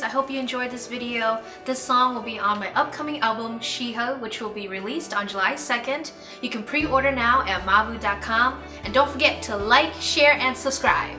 I hope you enjoyed this video. This song will be on my upcoming album Shiho, which will be released on July 2nd. You can pre-order now at mabu.com, and don't forget to like, share, and subscribe.